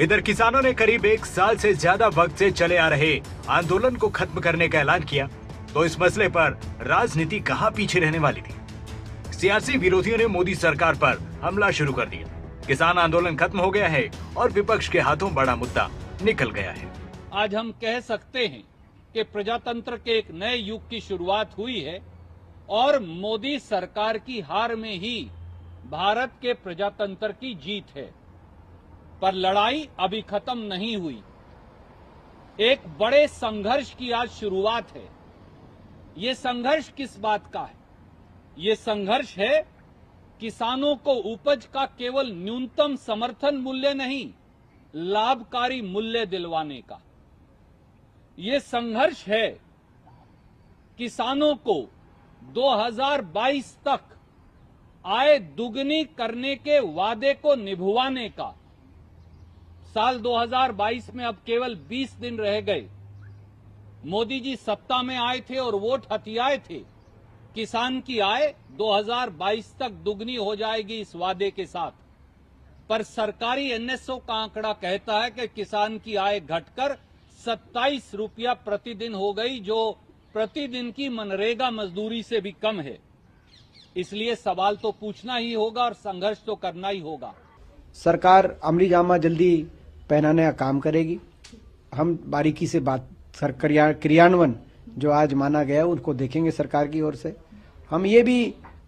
इधर किसानों ने करीब 1 साल से ज्यादा वक्त से चले आ रहे आंदोलन को खत्म करने का ऐलान किया तो इस मसले पर राजनीति कहां पीछे रहने वाली थी। सियासी विरोधियों ने मोदी सरकार पर हमला शुरू कर दिया। किसान आंदोलन खत्म हो गया है और विपक्ष के हाथों बड़ा मुद्दा निकल गया है। आज हम कह सकते हैं कि प्रजातंत्र के एक नए युग की शुरुआत हुई है और मोदी सरकार की हार में ही भारत के प्रजातंत्र की जीत है। पर लड़ाई अभी खत्म नहीं हुई, एक बड़े संघर्ष की आज शुरुआत है। ये संघर्ष किस बात का है? ये संघर्ष है किसानों को उपज का केवल न्यूनतम समर्थन मूल्य नहीं, लाभकारी मूल्य दिलवाने का। ये संघर्ष है किसानों को 2022 तक आय दुगनी करने के वादे को निभवाने का। साल 2022 में अब केवल 20 दिन रह गए। मोदी जी सत्ता में आए थे और वोट हथियाए थे। किसान की आय 2022 तक दुगनी हो जाएगी इस वादे के साथ। पर सरकारी एनएसओ का आंकड़ा कहता है कि किसान की आय घटकर 27 रुपया प्रतिदिन हो गई, जो प्रतिदिन की मनरेगा मजदूरी से भी कम है। इसलिए सवाल तो पूछना ही होगा और संघर्ष तो करना ही होगा। सरकार अमली जामा जल्दी पहनाने का काम करेगी। हम बारीकी से बात क्रियान्वयन जो आज माना गया उनको देखेंगे सरकार की ओर से। हम ये भी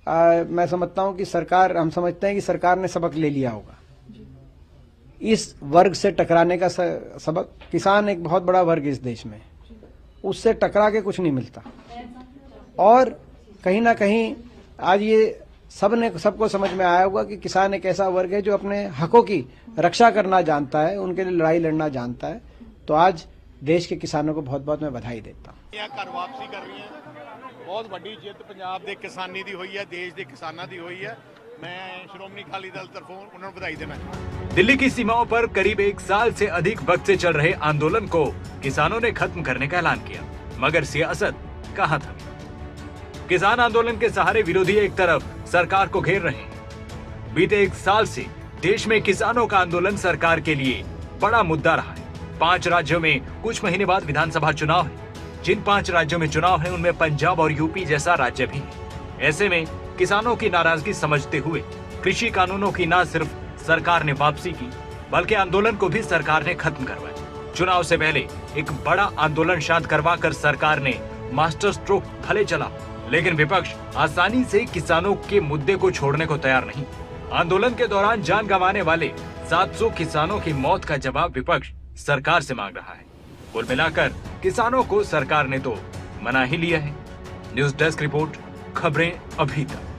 मैं समझता हूं कि सरकार, हम समझते हैं कि सरकार ने सबक ले लिया होगा, इस वर्ग से टकराने का सबक। किसान एक बहुत बड़ा वर्ग इस देश में, उससे टकरा के कुछ नहीं मिलता। और कहीं ना कहीं आज ये सबको समझ में आया होगा कि किसान एक ऐसा वर्ग है जो अपने हकों की रक्षा करना जानता है, उनके लिए लड़ाई लड़ना जानता है। तो आज देश के किसानों को बहुत बहुत मैं बधाई देता हूँ। घर वापसी कर रही है, बहुत बड़ी जित पंजाब के किसानी की हुई है, देश के किसानों की हुई है। मैं श्रोमणी अकाली दल तरफों उन्हें बधाई देना चाहता हूँ। दिल्ली की सीमाओं पर करीब 1 साल से अधिक वक्त से चल रहे आंदोलन को किसानों ने खत्म करने का ऐलान किया, मगर सियासत कहाँ था? किसान आंदोलन के सहारे विरोधी एक तरफ सरकार को घेर रहे हैं। बीते 1 साल से देश में किसानों का आंदोलन सरकार के लिए बड़ा मुद्दा रहा है। 5 राज्यों में कुछ महीने बाद विधानसभा चुनाव है। जिन 5 राज्यों में चुनाव है उनमें पंजाब और यूपी जैसा राज्य भी है। ऐसे में किसानों की नाराजगी समझते हुए कृषि कानूनों की न सिर्फ सरकार ने वापसी की, बल्कि आंदोलन को भी सरकार ने खत्म करवाया। चुनाव से पहले एक बड़ा आंदोलन शांत करवाकर सरकार ने मास्टर स्ट्रोक भले चला, लेकिन विपक्ष आसानी से किसानों के मुद्दे को छोड़ने को तैयार नहीं। आंदोलन के दौरान जान गंवाने वाले 700 किसानों की मौत का जवाब विपक्ष सरकार से मांग रहा है। कुल मिलाकर किसानों को सरकार ने तो मना ही लिया है। न्यूज डेस्क रिपोर्ट, खबरें अभी तक।